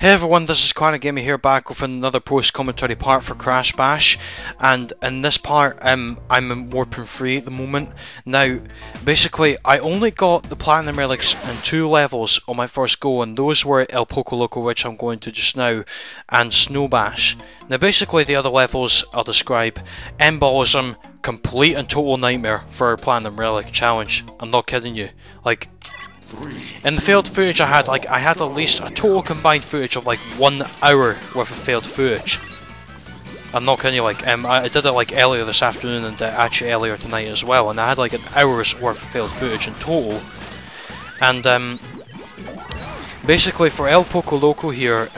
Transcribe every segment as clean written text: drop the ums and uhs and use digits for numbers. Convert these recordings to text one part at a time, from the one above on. Hey everyone, this is Clarinetgamer here, back with another post-commentary part for Crash Bash, and in this part I'm in Warping Free at the moment. Now, basically, I only got the Platinum Relics in 2 levels on my first go, and those were El Poco Loco, which I'm going to just now, and Snow Bash. Now basically the other levels I'll describe: Embolism, complete and total nightmare for our Platinum Relic challenge, I'm not kidding you. Like, in the failed footage I had at least a total combined footage of like 1 hour worth of failed footage. I'm not kidding you, like, I did it like earlier this afternoon and actually earlier tonight as well, and I had like an hour's worth of failed footage in total. And basically for El Poco Loco here,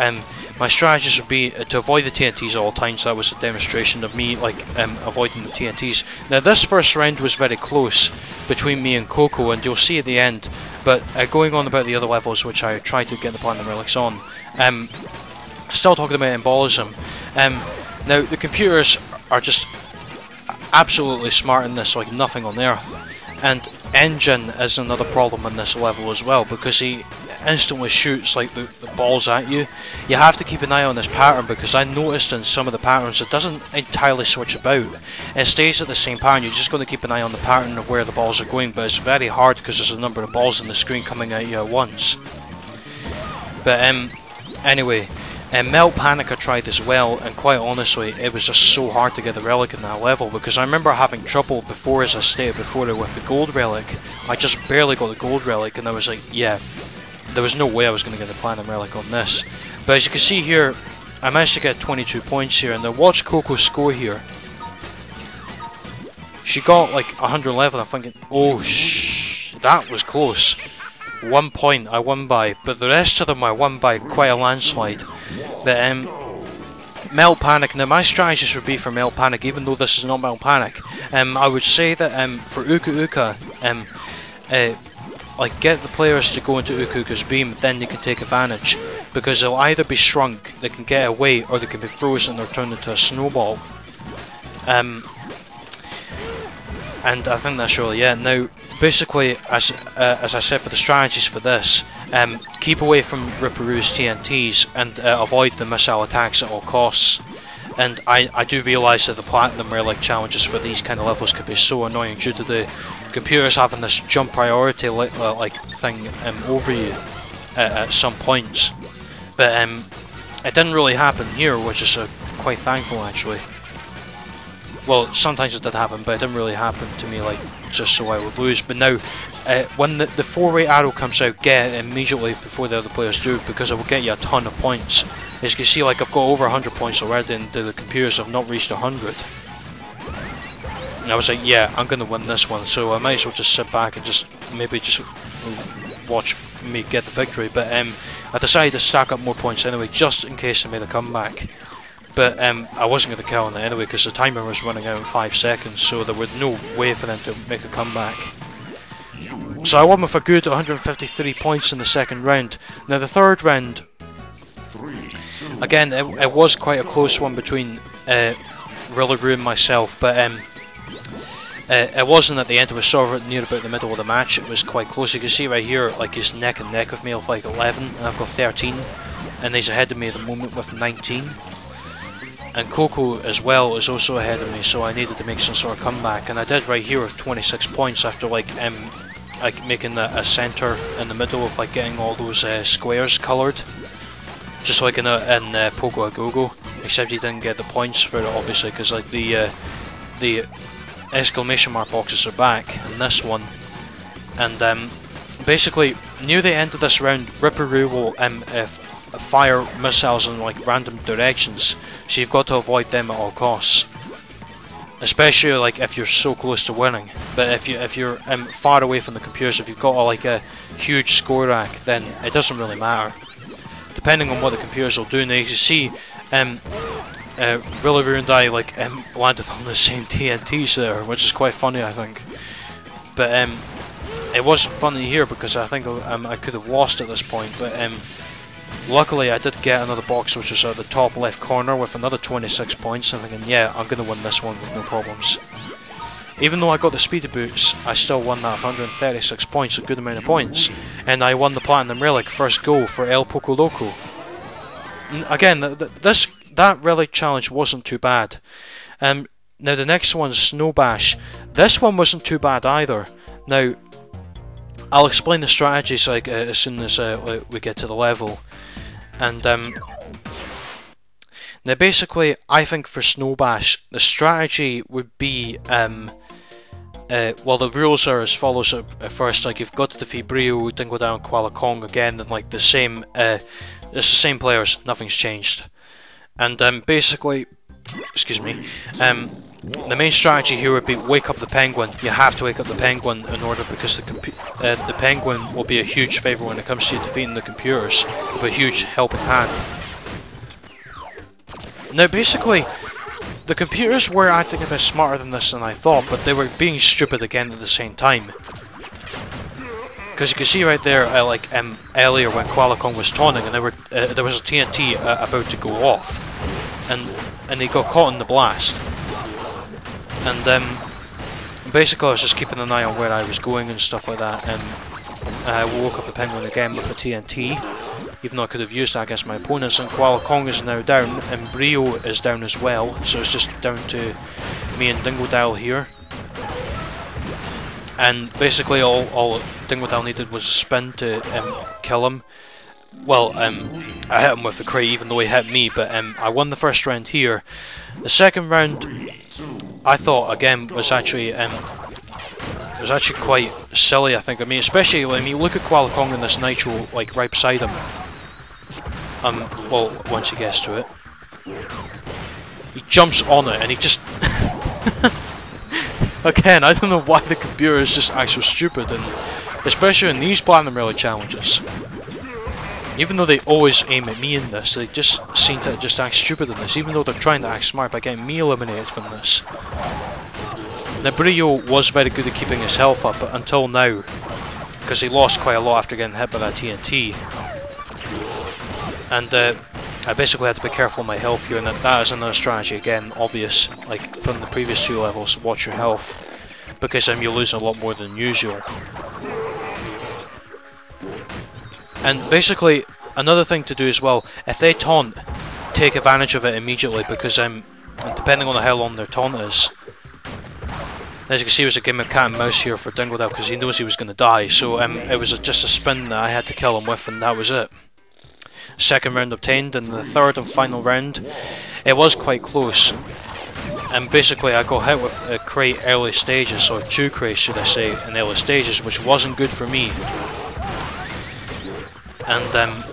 my strategies would be to avoid the TNTs at all times. So that was a demonstration of me, like, avoiding the TNTs. Now this first round was very close between me and Coco, and you'll see at the end, but going on about the other levels which I tried to get the Platinum Relics on, still talking about Embolism. Now the computers are just absolutely smart in this, like nothing on earth. And Enjin is another problem in this level as well, because he instantly shoots like the balls at you. You have to keep an eye on this pattern, because I noticed in some of the patterns it doesn't entirely switch about. It stays at the same pattern. You're just going to keep an eye on the pattern of where the balls are going, but it's very hard because there's a number of balls on the screen coming at you at once. But anyway, Metal Panic I tried as well, and quite honestly it was just so hard to get the relic in that level, because I remember having trouble before, as I stated before, with the gold relic. I just barely got the gold relic and I was like, yeah, there was no way I was going to get the Platinum Relic on this. But as you can see here, I managed to get 22 points here, and now watch Coco's score here. She got like 111, I'm thinking, oh that was close. 1 point I won by, but the rest of them I won by quite a landslide. But Metal Panic, now my strategies would be for Metal Panic, even though this is not Metal Panic. I would say that for Uka Uka, like, get the players to go into Uka Uka's beam, then they can take advantage, because they'll either be shrunk, they can get away, or they can be frozen or turned into a snowball. And I think that's really it. Now, basically, as I said, for the strategies for this, keep away from Ripper Roo's TNTs and avoid the missile attacks at all costs. And I do realise that the Platinum Relic challenges for these kind of levels could be so annoying due to the computers having this jump priority thing over you at some points. But it didn't really happen here, which is quite thankful actually. Well, sometimes it did happen, but it didn't really happen to me, like, just so I would lose. But now, when the four-way arrow comes out, get it immediately before the other players do, because it will get you a ton of points. As you can see, like, I've got over 100 points already, and the computers have not reached 100. And I was like, yeah, I'm going to win this one, so I might as well just sit back and just, maybe just watch me get the victory. But I decided to stack up more points anyway, just in case I made a comeback. But I wasn't going to count on it anyway, because the timer was running out in 5 seconds, so there was no way for them to make a comeback. So I won with a good 153 points in the second round. Now the third round, again, it was quite a close one between Rilla Roo and myself, but it wasn't at the end. It was sort of near about the middle of the match. It was quite close. You can see right here, like, he's neck and neck with me with like 11, and I've got 13, and he's ahead of me at the moment with 19. And Coco as well is also ahead of me, so I needed to make some sort of comeback, and I did right here with 26 points after like making a centre in the middle of like getting all those squares coloured, just like in Pogo a Go Go, except you didn't get the points for it obviously, because like the exclamation mark boxes are back in this one. And basically near the end of this round, Ripper Roo will fire missiles in like random directions, so you've got to avoid them at all costs, especially like if you're so close to winning. But if you're far away from the computers, if you've got like a huge score rack, then it doesn't really matter, depending on what the computers will do. Now you see, Rilla Roo and I like landed on the same TNTs there, which is quite funny I think. But it was funny here, because I think I could have lost at this point, but luckily I did get another box which was at the top left corner with another 26 points, and thinking, yeah, I'm going to win this one with no problems. Even though I got the speedy boots, I still won that 136 points, a good amount of points, and I won the Platinum Relic first go for El Poco Loco. again, that relic challenge wasn't too bad. Now the next one's Snow Bash. This one wasn't too bad either. Now, I'll explain the strategies as soon as we get to the level. And now basically, I think for Snow Bash, the strategy would be, well, the rules are as follows at first. Like, you've got to defeat Brio, Dingodal, and Koala Kong again, and like the same, it's the same players, nothing's changed. And basically, excuse me, the main strategy here would be wake up the penguin. You have to wake up the penguin in order, because the penguin will be a huge favour when it comes to defeating the computers. It'll be a huge helping hand. Now basically, the computers were acting a bit smarter than this than I thought, but they were being stupid again at the same time. Because you can see right there, like earlier when Qualicon was taunting, and there was a TNT about to go off, and they got caught in the blast. And basically, I was just keeping an eye on where I was going and stuff like that. And I woke up the penguin again with a TNT. Even though I could have used that against my opponents, and Koala Kong is now down, and Brio is down as well, so it's just down to me and Dingodal here. And basically all Dingodal needed was a spin to kill him. Well, I hit him with the cray even though he hit me, but I won the first round here. The second round, I thought, again, was actually quite silly, I think. I mean, especially, I mean, look at Koala Kong and this Nitro, like, right beside him. Well, once he gets to it. He jumps on it, and he just... Again, I don't know why the computer is just actually stupid, and especially in these Platinum Relic challenges. Even though they always aim at me in this, they just seem to just act stupid in this, even though they're trying to act smart by getting me eliminated from this. Now, Brio was very good at keeping his health up until now, because he lost quite a lot after getting hit by that TNT. And I basically had to be careful of my health here, and that is another strategy, again, obvious, like from the previous two levels, watch your health, because you lose a lot more than usual. And basically, another thing to do as well, if they taunt, take advantage of it immediately, because depending on how long their taunt is. As you can see, it was a game of cat and mouse here for Dingodal, because he knows he was going to die, so it was just a spin that I had to kill him with, and that was it. Second round obtained, and the third and final round, it was quite close. And basically, I got hit with a cray early stages, or two crays, should I say, in early stages, which wasn't good for me. And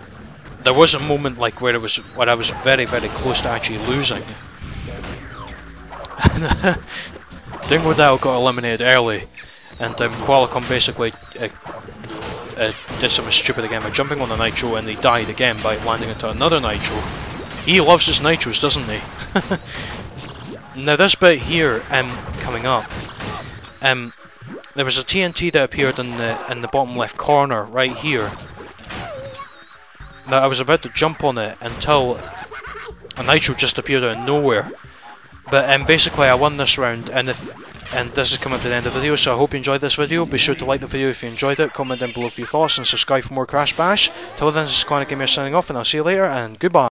there was a moment like where I was very, very close to actually losing. Dingodal got eliminated early, and Qualcomm basically did something stupid again by jumping on a Nitro, and he died again by landing into another Nitro. He loves his Nitros, doesn't he? Now this bit here, coming up, there was a TNT that appeared in the bottom left corner, right here. Now I was about to jump on it until a Nitro just appeared out of nowhere. But basically I won this round, and this is coming to the end of the video, so I hope you enjoyed this video. Be sure to like the video if you enjoyed it, comment down below your thoughts, and subscribe for more Crash Bash. Till then, this is Clarinetgamer signing off, and I'll see you later, and goodbye.